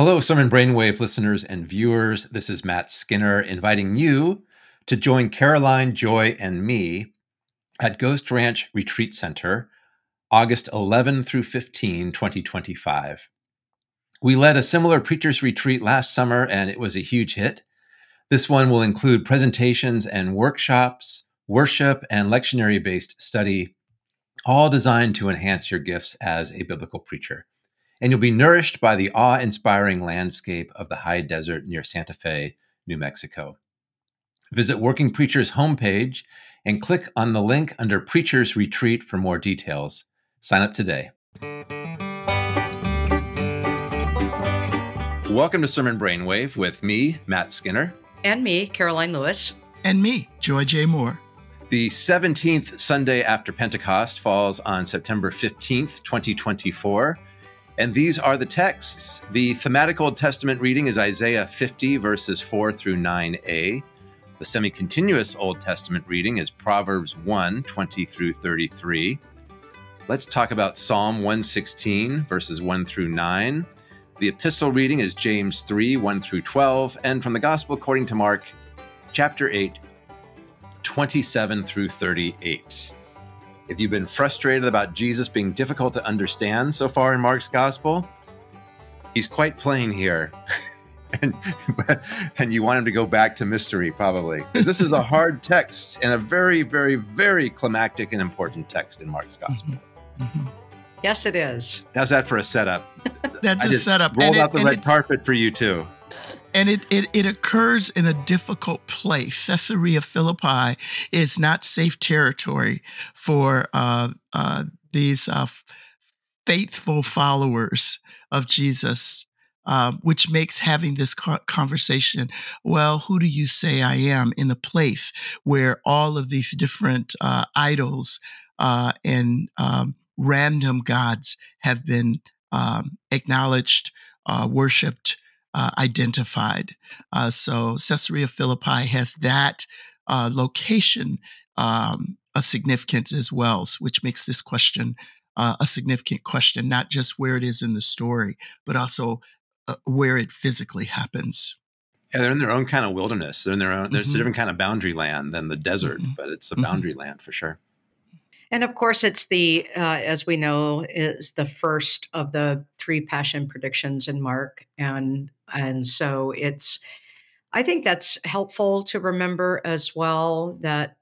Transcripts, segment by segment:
Hello, Sermon Brainwave listeners and viewers. This is Matt Skinner inviting you to join Caroline, Joy, and me at Ghost Ranch Retreat Center, August 11 through 15, 2025. We led a similar preacher's retreat last summer, and it was a huge hit. This one will include presentations and workshops, worship, and lectionary-based study, all designed to enhance your gifts as a biblical preacher. And you'll be nourished by the awe-inspiring landscape of the high desert near Santa Fe, New Mexico. Visit Working Preacher's homepage and click on the link under Preacher's Retreat for more details. Sign up today. Welcome to Sermon Brainwave with me, Matt Skinner. And me, Caroline Lewis. And me, Joy J. Moore. The 17th Sunday after Pentecost falls on September 15th, 2024. And these are the texts. The thematic Old Testament reading is Isaiah 50, verses 4 through 9a. The semi-continuous Old Testament reading is Proverbs 1, 20 through 33. Let's talk about Psalm 116, verses 1 through 9. The epistle reading is James 3, 1 through 12. And from the Gospel according to Mark, chapter 8, 27 through 38. If you've been frustrated about Jesus being difficult to understand so far in Mark's gospel, he's quite plain here. and you want him to go back to mystery, probably. Because this is a hard text and a very, very, very climactic and important text in Mark's gospel. Mm-hmm. Yes, it is. How's that for a setup? That's a setup. Rolled out the red carpet for you, too. And it occurs in a difficult place. Caesarea Philippi is not safe territory for these faithful followers of Jesus, which makes having this conversation, well, who do you say I am, in a place where all of these different idols and random gods have been acknowledged, worshipped, identified. So Caesarea Philippi has that location a significance as well, which makes this question a significant question, not just where it is in the story, but also where it physically happens. Yeah, they're in their own kind of wilderness. They're in their own, mm-hmm. There's a different kind of boundary land than the desert, mm-hmm. but it's a boundary mm-hmm. land for sure. And of course, it's the, as we know, is the first of the three passion predictions in Mark. And so it's, I think that's helpful to remember as well, that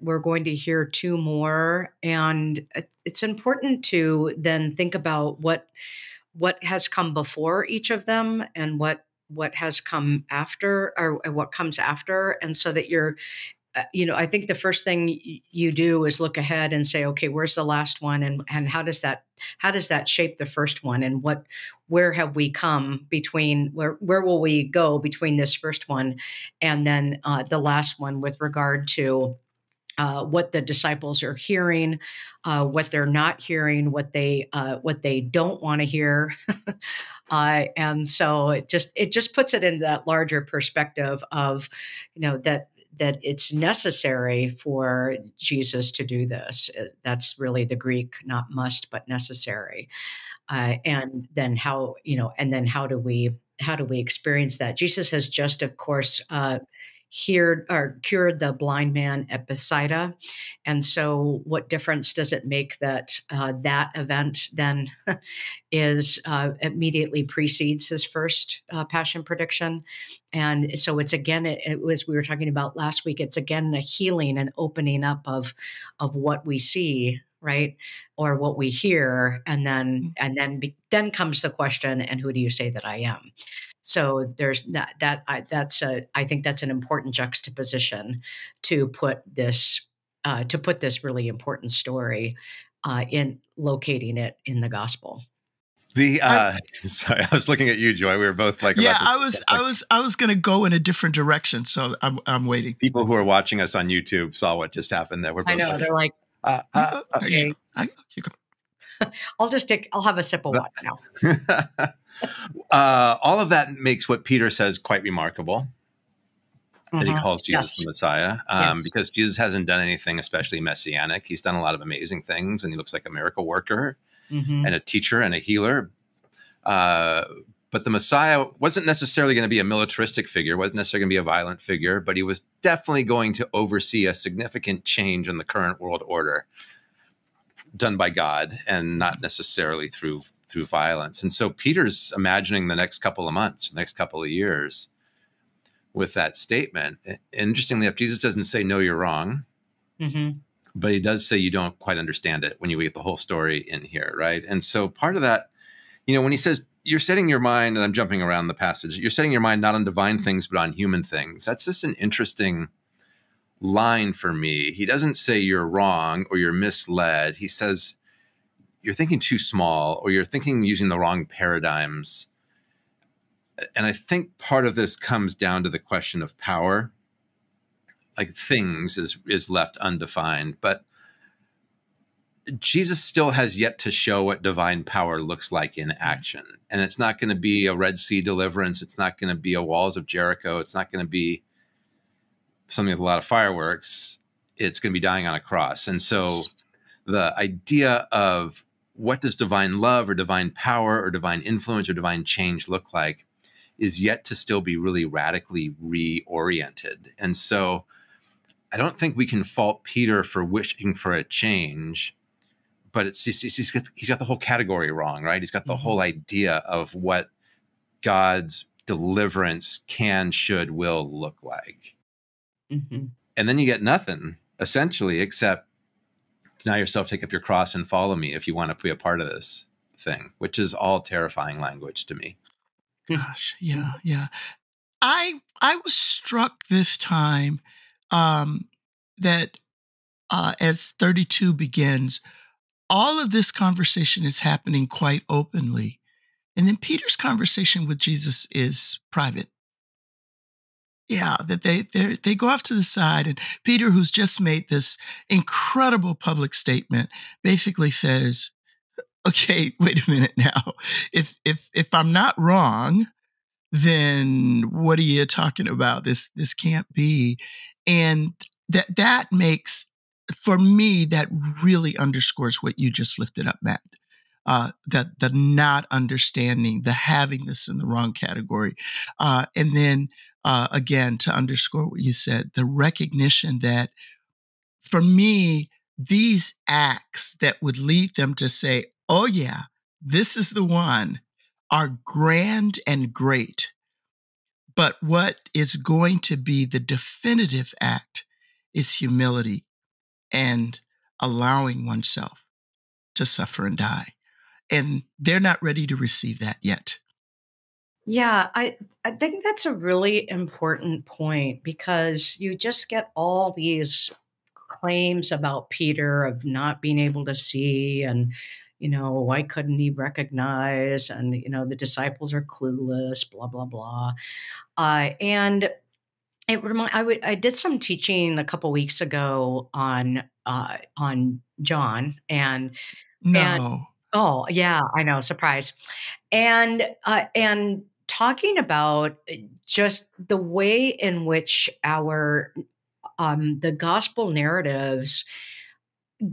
we're going to hear two more. And it's important to then think about what has come before each of them and what has come after, or what comes after. And so that you're, I think the first thing you do is look ahead and say, okay, where's the last one? And how does that shape the first one? And where have we come between, where will we go between this first one and then the last one with regard to what the disciples are hearing, what they're not hearing, what they don't want to hear. And so it just puts it into that larger perspective of, that it's necessary for Jesus to do this. That's really the Greek, not must, but necessary. And then how do we experience that? Jesus has just, of course, cured the blind man at Bethsaida. And so what difference does it make that that event then is immediately precedes his first passion prediction? And so it's again, as we were talking about last week, it's again a healing and opening up of what we see, right? Or what we hear. And then comes the question, and who do you say that I am? So there's I think that's an important juxtaposition to put this really important story in locating it in the gospel. Sorry, I was looking at you, Joy. We were both like, yeah, I was going to go in a different direction, so I'm waiting. People who are watching us on YouTube saw what just happened. That we're both, I know, like, they're like, okay. I'll have a sip of water now. All of that makes what Peter says quite remarkable, mm-hmm. that he calls Jesus yes. the Messiah, yes. because Jesus hasn't done anything especially messianic. He's done a lot of amazing things, and he looks like a miracle worker mm-hmm. and a teacher and a healer. But the Messiah wasn't necessarily going to be a militaristic figure, wasn't necessarily going to be a violent figure, but he was definitely going to oversee a significant change in the current world order done by God and not necessarily through violence. And so Peter's imagining the next couple of months, the next couple of years with that statement. Interestingly enough, Jesus doesn't say, no, you're wrong. Mm-hmm. But he does say you don't quite understand it when you get the whole story in here, right? And so part of that, you know, when he says, you're setting your mind, and I'm jumping around the passage, you're setting your mind not on divine things, but on human things. That's just an interesting line for me. He doesn't say you're wrong or you're misled. He says, you're thinking too small or you're thinking using the wrong paradigms. And I think part of this comes down to the question of power. Like things is left undefined, but Jesus still has yet to show what divine power looks like in action. And it's not going to be a Red Sea deliverance. It's not going to be a walls of Jericho. It's not going to be something with a lot of fireworks. It's going to be dying on a cross. And so the idea of what does divine love or divine power or divine influence or divine change look like is yet to still be really radically reoriented. And so I don't think we can fault Peter for wishing for a change, but it's just, he's got the whole category wrong, right? He's got the whole idea of what God's deliverance can, should, will look like. Mm-hmm. And then you get nothing, essentially, except deny yourself, take up your cross, and follow me if you want to be a part of this thing, which is all terrifying language to me. Gosh, yeah, yeah. I was struck this time that as 32 begins, all of this conversation is happening quite openly. And then Peter's conversation with Jesus is private. Yeah, that they go off to the side, and Peter, who's just made this incredible public statement, basically says, okay, wait a minute now. If I'm not wrong, then what are you talking about? This can't be. And that makes, for me, that really underscores what you just lifted up, Matt. That the not understanding, the having this in the wrong category. And then again, to underscore what you said, the recognition that for me, these acts that would lead them to say, oh yeah, this is the one, are grand and great. But what is going to be the definitive act is humility and allowing oneself to suffer and die. And they're not ready to receive that yet. Yeah, I think that's a really important point, because you just get all these claims about Peter of not being able to see, and, you know, why couldn't he recognize? And, you know, the disciples are clueless, blah, blah, blah. And it reminds, I did some teaching a couple weeks ago on John, and oh yeah, I know, surprise. And talking about just the way in which our, the gospel narratives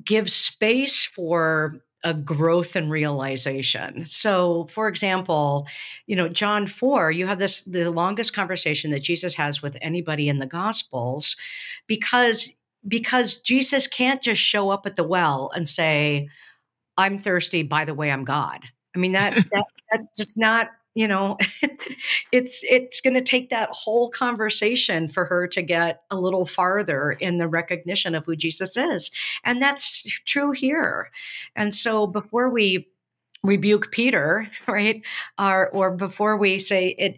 give space for a growth and realization. So, for example, you know, John 4, you have this, the longest conversation that Jesus has with anybody in the Gospels, because Jesus can't just show up at the well and say, I'm thirsty, by the way, I'm God. I mean, that's just not, you know, it's going to take that whole conversation for her to get a little farther in the recognition of who Jesus is. And that's true here. And so before we rebuke Peter, right, or before we say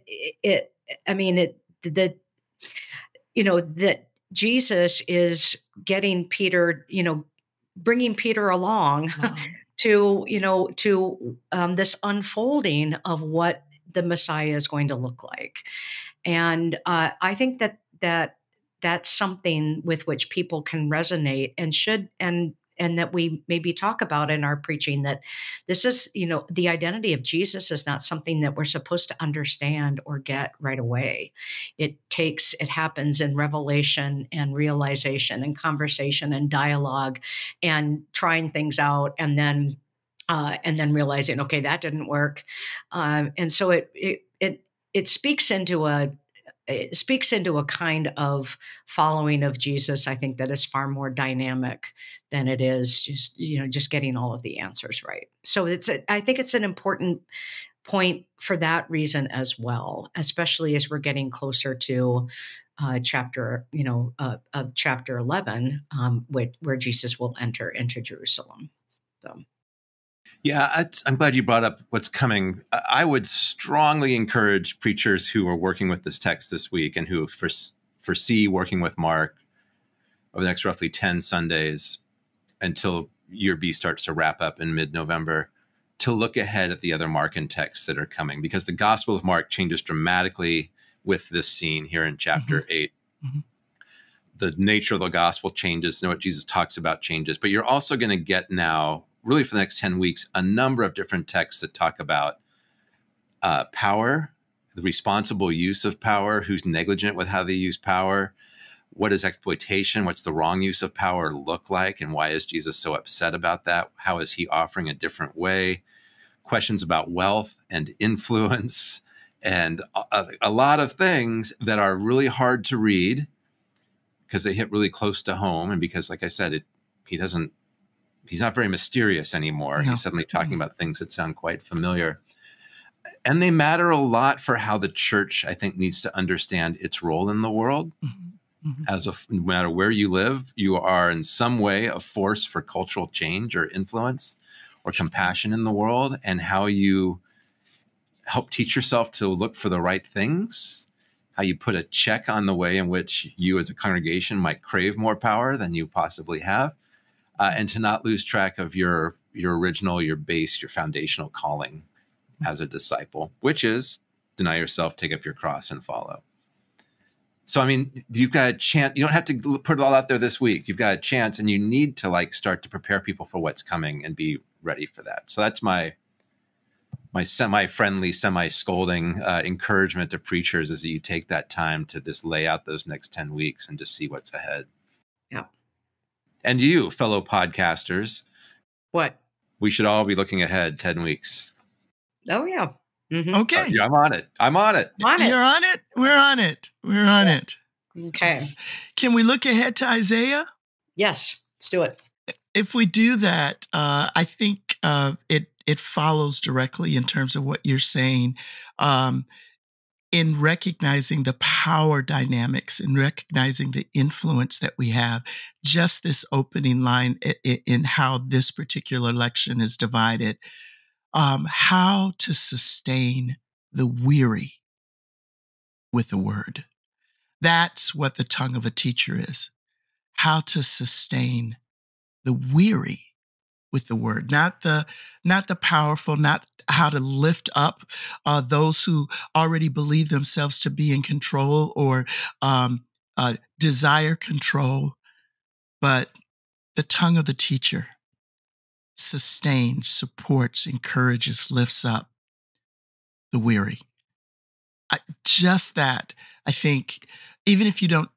that Jesus is getting Peter, you know, bringing Peter along. Wow. to this unfolding of what the Messiah is going to look like. And I think that's something with which people can resonate and should, and that we maybe talk about in our preaching, that this is, you know, the identity of Jesus is not something that we're supposed to understand or get right away. It happens in revelation and realization and conversation and dialogue and trying things out, and then and then realizing, okay, that didn't work. And so it speaks into a, it speaks into a kind of following of Jesus, I think, that is far more dynamic than it is just, you know, just getting all of the answers right. So it's a, I think it's an important point for that reason as well, especially as we're getting closer to chapter 11, where Jesus will enter into Jerusalem. So. Yeah, I'm glad you brought up what's coming. I would strongly encourage preachers who are working with this text this week and who foresee working with Mark over the next roughly 10 Sundays until year B starts to wrap up in mid-November, to look ahead at the other Markan texts that are coming, because the Gospel of Mark changes dramatically with this scene here in chapter 8. Mm-hmm. The nature of the Gospel changes, and what Jesus talks about changes, but you're also going to get now, really for the next 10 weeks, a number of different texts that talk about power, the responsible use of power, who's negligent with how they use power, what does exploitation, what's the wrong use of power look like, and why is Jesus so upset about that? How is he offering a different way? Questions about wealth and influence and a lot of things that are really hard to read because they hit really close to home, and because, like I said, he's not very mysterious anymore. No. He's suddenly talking about things that sound quite familiar. And they matter a lot for how the church, I think, needs to understand its role in the world. Mm-hmm. No matter where you live, you are in some way a force for cultural change or influence or compassion in the world, and how you help teach yourself to look for the right things, how you put a check on the way in which you as a congregation might crave more power than you possibly have. And to not lose track of your original, your base, your foundational calling as a disciple, which is deny yourself, take up your cross, and follow. So, I mean, you've got a chance. You don't have to put it all out there this week. You've got a chance, and you need to like start to prepare people for what's coming and be ready for that. So that's my semi-friendly, semi-scolding encouragement to preachers, is that you take that time to just lay out those next 10 weeks and just see what's ahead. Yeah. And you, fellow podcasters. What? We should all be looking ahead 10 weeks. Oh, yeah. Mm-hmm. Okay. Yeah, I'm on it. I'm on it. On it. You're on it? We're on it. We're on it. Okay. Can we look ahead to Isaiah? Yes. Let's do it. If we do that, I think it follows directly in terms of what you're saying. In recognizing the power dynamics and recognizing the influence that we have, just this opening line in how this particular election is divided, how to sustain the weary with the word. That's what the tongue of a teacher is. How to sustain the weary with the word, not the powerful, not how to lift up those who already believe themselves to be in control or desire control, but the tongue of the teacher sustains, supports, encourages, lifts up the weary. Just that, I think, even if you don't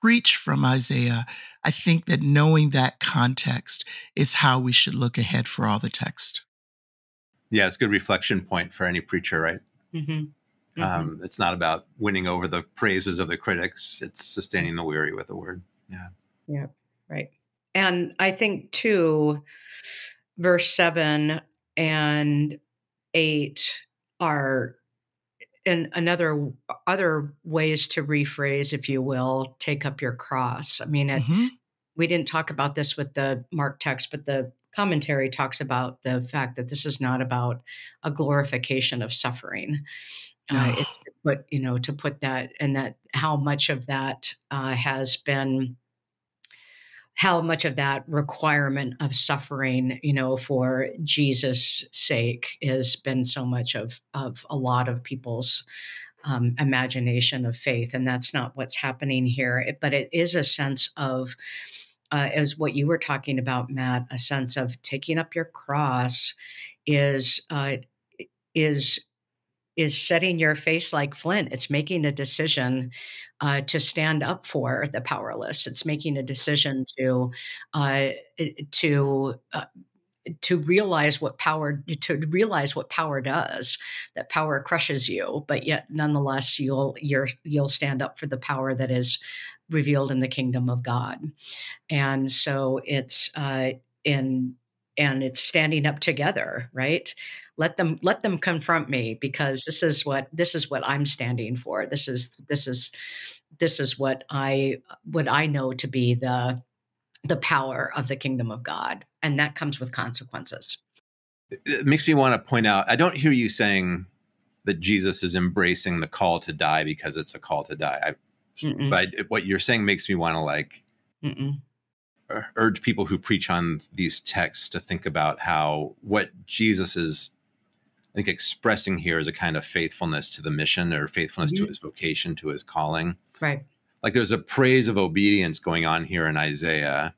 preach from Isaiah, I think that knowing that context is how we should look ahead for all the text. Yeah, it's a good reflection point for any preacher, right? Mm-hmm. Mm-hmm. It's not about winning over the praises of the critics. It's sustaining the weary with the word. Yeah. Yeah, right. And I think, too, verse 7 and 8 are other ways to rephrase, if you will, take up your cross. I mean, we didn't talk about this with the Mark text, but the commentary talks about the fact that this is not about a glorification of suffering. It's to put that, and that how much of that how much of that requirement of suffering, you know, for Jesus' sake has been so much of a lot of people's imagination of faith. And that's not what's happening here. But it is a sense of, as what you were talking about, Matt, a sense of taking up your cross is setting your face like flint. It's making a decision to stand up for the powerless. It's making a decision to to realize what power does, that power crushes you, but yet nonetheless you'll stand up for the power that is revealed in the kingdom of God. And so it's and it's standing up together, right? Let them confront me, because this is what I'm standing for. This is what I know to be the power of the kingdom of God. And that comes with consequences. It makes me want to point out, I don't hear you saying that Jesus is embracing the call to die because it's a call to die. But what you're saying makes me want to urge people who preach on these texts to think about how what Jesus is, I think, expressing here is a kind of faithfulness to the mission, or faithfulness to his vocation, to his calling. Right. Like there's a praise of obedience going on here in Isaiah.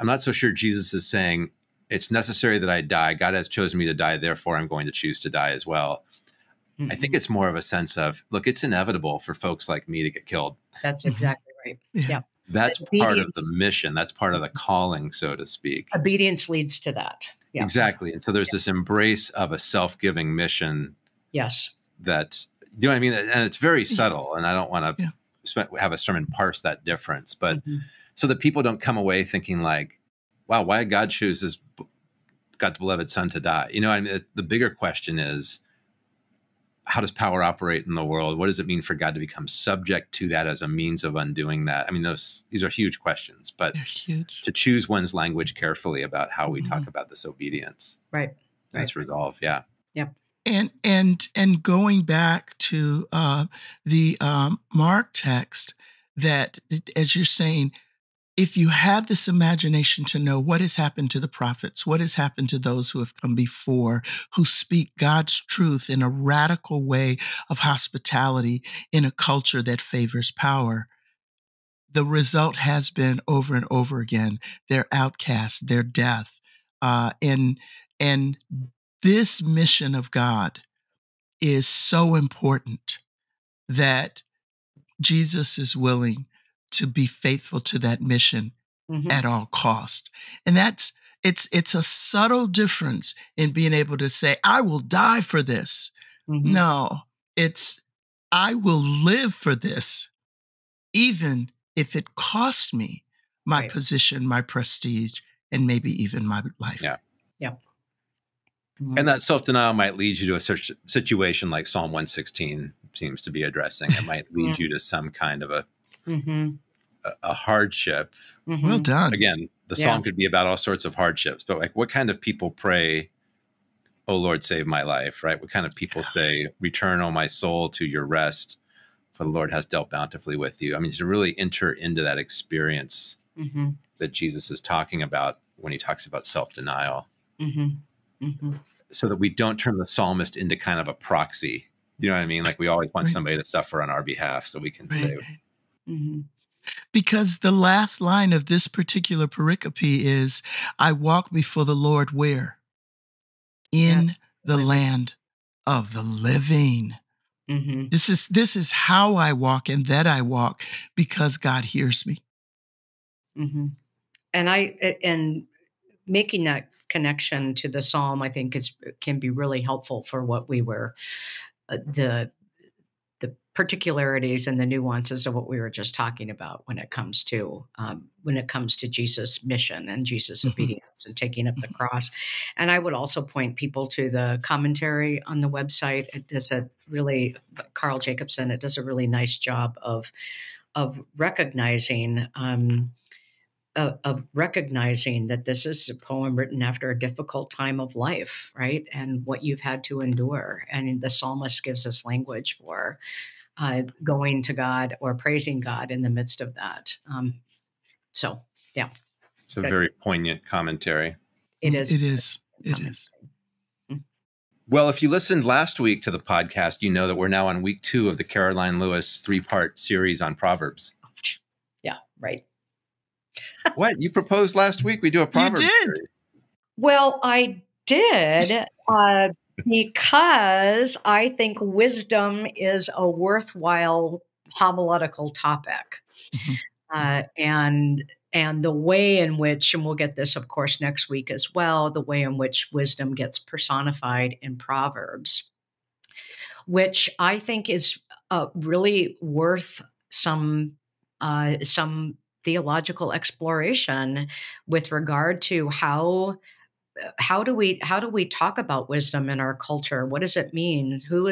I'm not so sure Jesus is saying, it's necessary that I die. God has chosen me to die, therefore I'm going to choose to die as well. I think it's more of a sense of, look, it's inevitable for folks like me to get killed. That's exactly right. Yeah. That's part of the mission. That's part of the calling, so to speak. Obedience leads to that. Yeah. Exactly. And so there's this embrace of a self-giving mission. Yes. That, you know what I mean? And it's very subtle, and I don't want to... Yeah. Have a sermon parse that difference, but so that people don't come away thinking like, wow, why did God choose God's beloved son to die? You know, I mean, the bigger question is, how does power operate in the world? What does it mean for God to become subject to that as a means of undoing that? I mean, these are huge questions, but to choose one's language carefully about how we talk about this obedience. Right. That's resolve. Yeah. Yep. And going back to the Mark text, that as you're saying, if you have this imagination to know what has happened to the prophets, what has happened to those who have come before, who speak God's truth in a radical way of hospitality in a culture that favors power, the result has been over and over again, their outcast, their death, and this mission of God is so important that Jesus is willing to be faithful to that mission at all cost. And that's, it's a subtle difference in being able to say, I will die for this. No, it's, I will live for this, even if it costs me my position, my prestige, and maybe even my life. Yeah. Yeah. And that self-denial might lead you to a situation like Psalm 116 seems to be addressing. It might lead you to some kind of a hardship. Well done. Again, the psalm could be about all sorts of hardships, but like, what kind of people pray, "Oh Lord, save my life," right? What kind of people say, "Return, O my soul, to your rest, for the Lord has dealt bountifully with you"? I mean, to really enter into that experience that Jesus is talking about when he talks about self-denial. So that we don't turn the psalmist into kind of a proxy. You know what I mean? Like, we always want somebody to suffer on our behalf so we can say. Because the last line of this particular pericope is, I walk before the Lord where? In the land of the living. This is how I walk, and that I walk because God hears me. And making that connection to the psalm, I think, can be really helpful for what we were, the particularities and the nuances of what we were just talking about when it comes to Jesus' mission and Jesus' obedience and taking up the cross. And I would also point people to the commentary on the website. It does a really, Carl Jacobson, it does a really nice job of recognizing. Of recognizing that this is a poem written after a difficult time of life, right? And what you've had to endure. And the psalmist gives us language for going to God or praising God in the midst of that. So, yeah. It's a very poignant commentary. It is. It is. It is. Well, if you listened last week to the podcast, you know that we're now on week 2 of the Karoline Lewis 3-part series on Proverbs. Yeah, right. What? You proposed last week we do a Proverbs series. Well, I did because I think wisdom is a worthwhile homiletical topic. And And the way in which, and we'll get this, of course, next week as well, the way in which wisdom gets personified in Proverbs, which I think is really worth some theological exploration with regard to how do we talk about wisdom in our culture? What does it mean? Who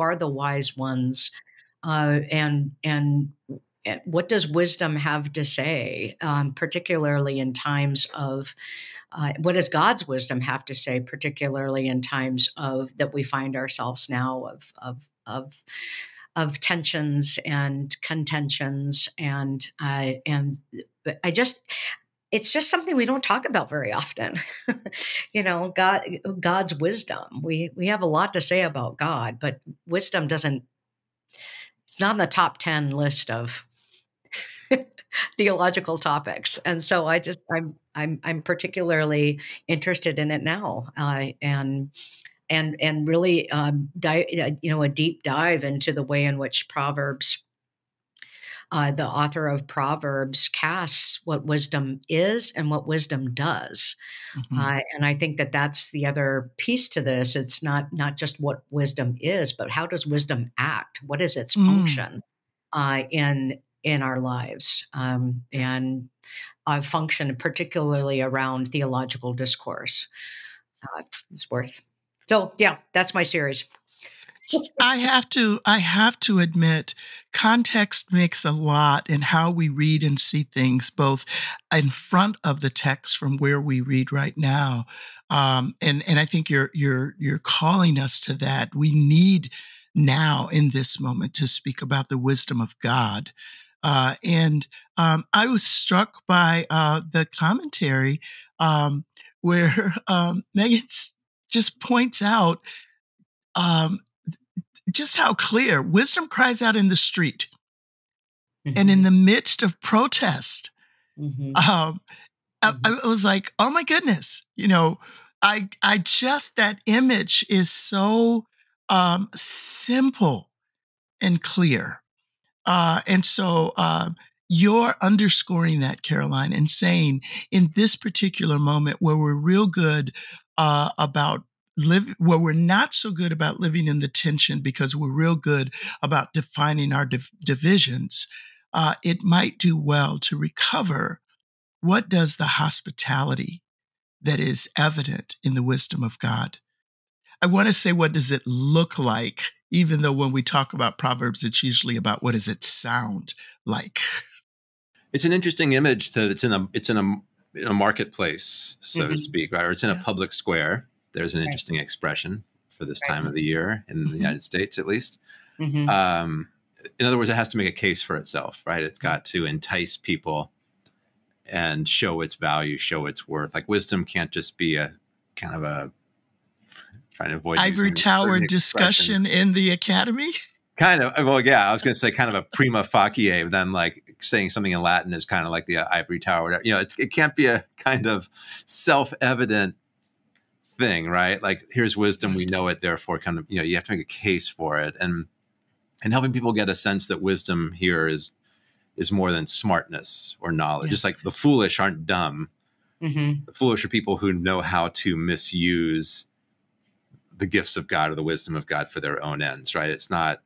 are the wise ones? And what does wisdom have to say, particularly in times of, what does God's wisdom have to say, particularly in times of that we find ourselves now of tensions and contentions, and it's just something we don't talk about very often. You know, God's wisdom. We have a lot to say about God, but wisdom doesn't. It's not on the top 10 list of theological topics, and so I'm particularly interested in it now, and really a deep dive into the way in which Proverbs, the author of Proverbs, casts what wisdom is and what wisdom does, and I think that that's the other piece to this. It's not just what wisdom is, but how does wisdom act? What is its function in our lives, and function particularly around theological discourse? It's worth. So yeah, that's my series. I have to admit, context makes a lot in how we read and see things, both in front of the text from where we read right now, and I think you're calling us to that. We need now in this moment to speak about the wisdom of God, and I was struck by the commentary where Megan just points out. Just how clear wisdom cries out in the street and in the midst of protest. I was like, oh my goodness, you know, I just, that image is so simple and clear. And so you're underscoring that, Caroline, and saying in this particular moment where we're real good about where we're not so good about living in the tension because we're real good about defining our divisions, it might do well to recover what does the hospitality that is evident in the wisdom of God. I want to say, what does it look like? Even though when we talk about Proverbs, it's usually about what does it sound like. It's an interesting image that it's in a marketplace, so to speak, right? Or it's in a public square. There's an interesting expression for this time of the year in the United States, at least. In other words, it has to make a case for itself, right? It's got to entice people and show its value, show its worth. Like wisdom can't just be a kind of a trying to avoid ivory tower discussion in the academy. Kind of. Well, yeah, I was going to say kind of a prima facie, but then like saying something in Latin is kind of like the ivory tower. Whatever. You know, it can't be a kind of self-evident thing, right? Like, here's wisdom, we know it, therefore kind of, you know, you have to make a case for it, and helping people get a sense that wisdom here is more than smartness or knowledge. Just like the foolish aren't dumb. The foolish are people who know how to misuse the gifts of God or the wisdom of God for their own ends, right? It's not,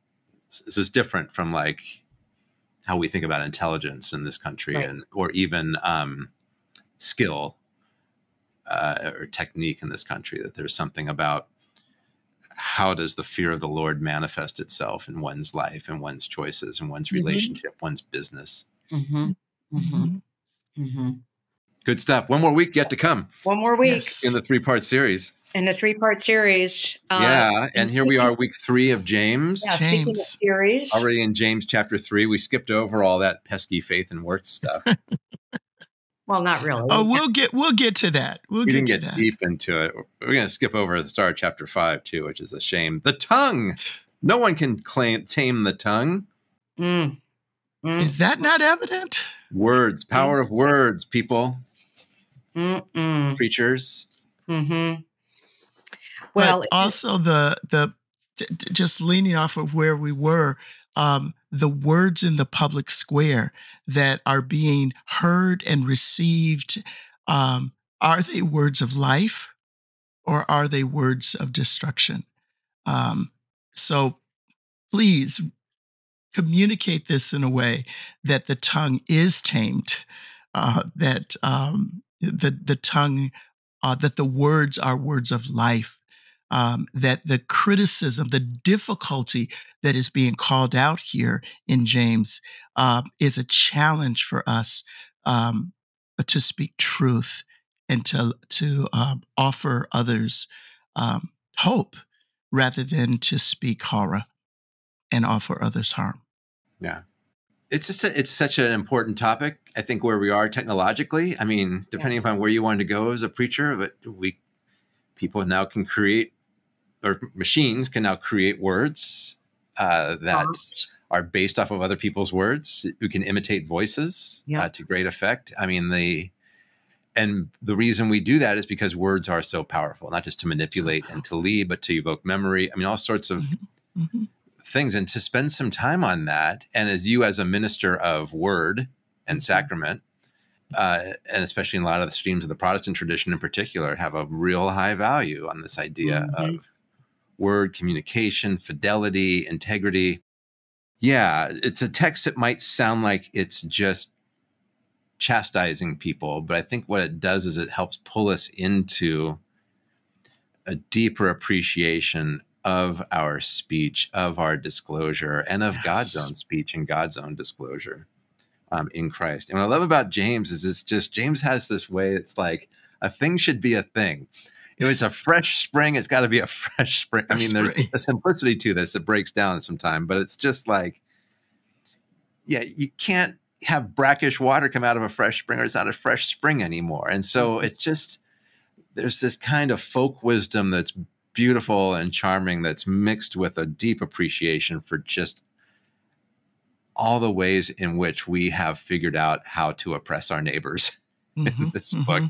this is different from like how we think about intelligence in this country, and or even skill or technique in this country, that there's something about how does the fear of the Lord manifest itself in one's life and one's choices and one's relationship, one's business. Good stuff. One more week yet to come. One more week. Yes. In the three-part series. In the three-part series. And here we are, week 3 of James. Yeah, speaking of series. Already in James chapter 3. We skipped over all that pesky faith and works stuff. Well, not really. Oh, we'll get to that. We didn't get deep into it. We're going to skip over the start of chapter 5 too, which is a shame. The tongue. No one can tame the tongue. Is that not evident? Words, power of words, people, preachers. Well, but also just leaning off of where we were, the words in the public square that are being heard and received, are they words of life or are they words of destruction? So please communicate this in a way that the tongue is tamed, that the tongue, that the words are words of life, that the criticism, the difficulty that is being called out here in James is a challenge for us to speak truth and to offer others hope rather than to speak horror and offer others harm. Yeah. It's just it's such an important topic. I think where we are technologically, I mean, depending upon where you want to go as a preacher, but people now can create, or machines can now create words that are based off of other people's words. You can imitate voices to great effect. I mean, the reason we do that is because words are so powerful, not just to manipulate and to lead, but to evoke memory. I mean, all sorts of things, and to spend some time on that. And as you, as a minister of word and sacrament, and especially in a lot of the streams of the Protestant tradition in particular, have a real high value on this idea of word, communication, fidelity, integrity. Yeah. It's a text that might sound like it's just chastising people, but I think what it does is it helps pull us into a deeper appreciation of our speech, of our disclosure, and of God's own speech and God's own disclosure in Christ. And what I love about James is it's just, James has this way, it's like a thing should be a thing. If it's a fresh spring, it's got to be a fresh spring. I mean, there's a simplicity to this. It breaks down sometime, but it's just like, yeah, you can't have brackish water come out of a fresh spring, or it's not a fresh spring anymore. And so it's just, there's this kind of folk wisdom that's beautiful and charming, that's mixed with a deep appreciation for just all the ways in which we have figured out how to oppress our neighbors in this book.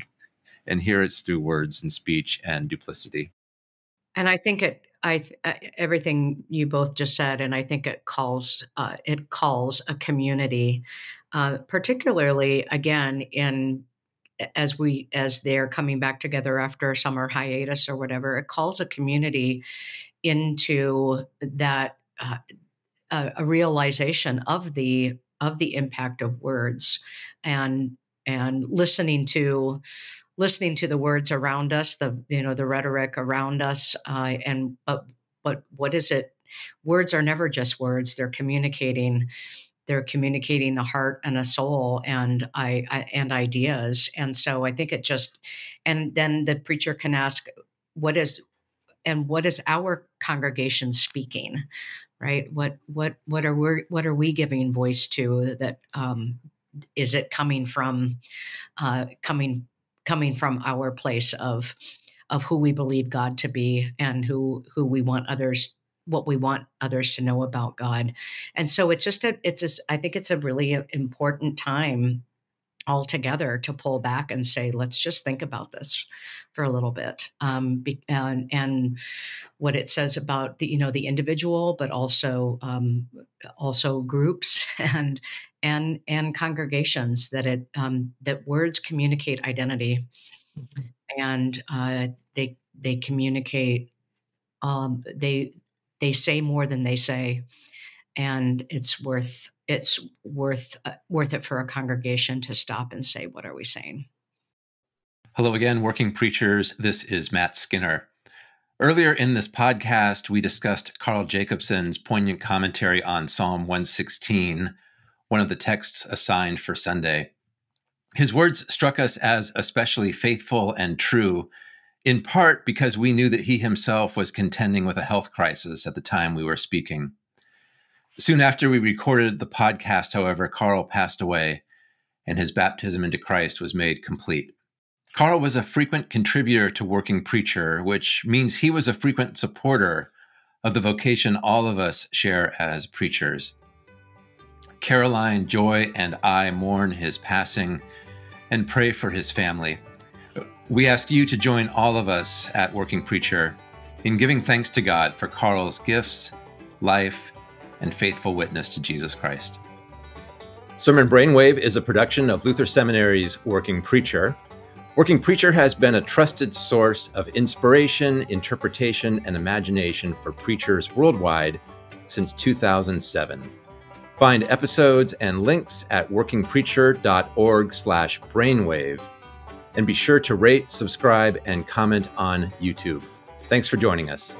And here it's through words and speech and duplicity. And I think everything you both just said, and I think it calls a community, particularly again as they're coming back together after a summer hiatus or whatever, it calls a community into that, a realization of the impact of words and listening to the words around us, the rhetoric around us. But what is it? Words are never just words. They're communicating a heart and a soul and ideas. And so I think and then the preacher can ask, what is our congregation speaking, right? What are we giving voice to? That, is it coming from our place of who we believe God to be and who we want others, what we want others to know about God. And so I think it's a really important time altogether to pull back and say, let's just think about this for a little bit. And what it says about the individual, but also groups and congregations, that that words communicate identity, and they communicate, they say more than they say, and it's worth it for a congregation to stop and say, what are we saying? Hello again, Working Preachers. This is Matt Skinner. Earlier in this podcast, we discussed Carl Jacobson's poignant commentary on Psalm 116, one of the texts assigned for Sunday. His words struck us as especially faithful and true, in part because we knew that he himself was contending with a health crisis at the time we were speaking. Soon after we recorded the podcast, however, Carl passed away, and his baptism into Christ was made complete. Carl was a frequent contributor to Working Preacher, which means he was a frequent supporter of the vocation all of us share as preachers. Caroline, Joy, and I mourn his passing and pray for his family. We ask you to join all of us at Working Preacher in giving thanks to God for Carl's gifts, life, and faithful witness to Jesus Christ. Sermon Brainwave is a production of Luther Seminary's Working Preacher. Working Preacher has been a trusted source of inspiration, interpretation, and imagination for preachers worldwide since 2007. Find episodes and links at workingpreacher.org/brainwave, and be sure to rate, subscribe, and comment on YouTube. Thanks for joining us.